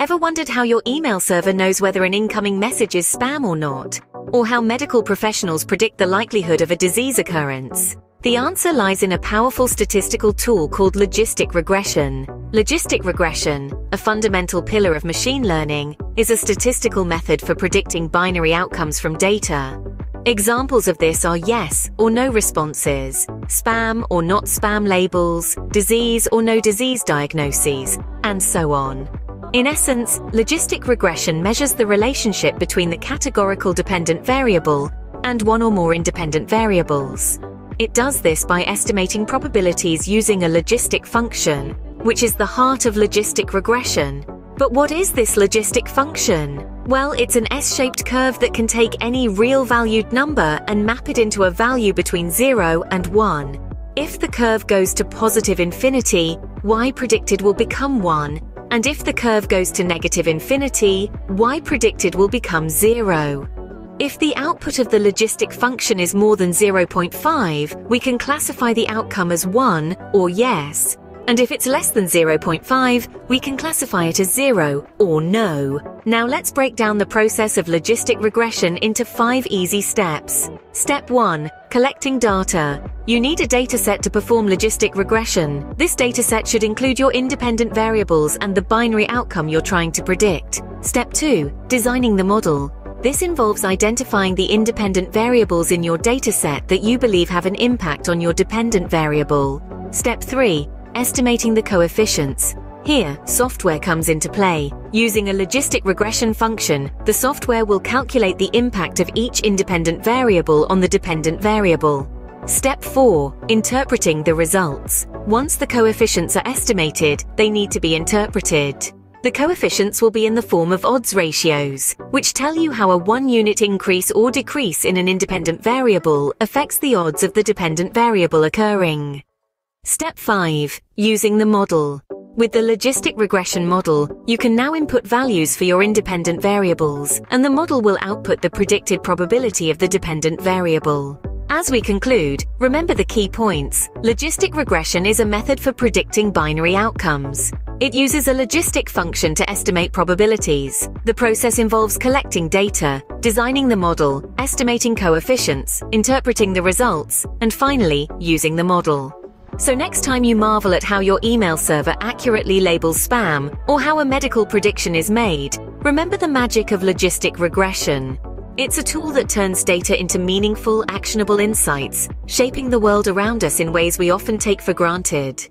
Ever wondered how your email server knows whether an incoming message is spam or not? Or how medical professionals predict the likelihood of a disease occurrence? The answer lies in a powerful statistical tool called logistic regression. Logistic regression, a fundamental pillar of machine learning, is a statistical method for predicting binary outcomes from data. Examples of this are yes or no responses, spam or not spam labels, disease or no disease diagnoses, and so on. In essence, logistic regression measures the relationship between the categorical dependent variable and one or more independent variables. It does this by estimating probabilities using a logistic function, which is the heart of logistic regression. But what is this logistic function? Well, it's an S-shaped curve that can take any real valued number and map it into a value between 0 and 1. If the curve goes to positive infinity, y predicted will become 1. And if the curve goes to negative infinity, y predicted will become 0. If the output of the logistic function is more than 0.5, we can classify the outcome as 1, or yes. And if it's less than 0.5, we can classify it as 0, or no. Now let's break down the process of logistic regression into 5 easy steps. Step 1. Collecting data. You need a dataset to perform logistic regression. This dataset should include your independent variables and the binary outcome you're trying to predict. Step 2. Designing the model. This involves identifying the independent variables in your dataset that you believe have an impact on your dependent variable. Step 3. Estimating the coefficients. Here, software comes into play. Using a logistic regression function, the software will calculate the impact of each independent variable on the dependent variable. Step 4. Interpreting the results. Once the coefficients are estimated, they need to be interpreted. The coefficients will be in the form of odds ratios, which tell you how a 1-unit increase or decrease in an independent variable affects the odds of the dependent variable occurring. Step 5. Using the model. With the logistic regression model, you can now input values for your independent variables, and the model will output the predicted probability of the dependent variable. As we conclude, remember the key points. Logistic regression is a method for predicting binary outcomes. It uses a logistic function to estimate probabilities. The process involves collecting data, designing the model, estimating coefficients, interpreting the results, and finally, using the model. So next time you marvel at how your email server accurately labels spam, or how a medical prediction is made, remember the magic of logistic regression. It's a tool that turns data into meaningful, actionable insights, shaping the world around us in ways we often take for granted.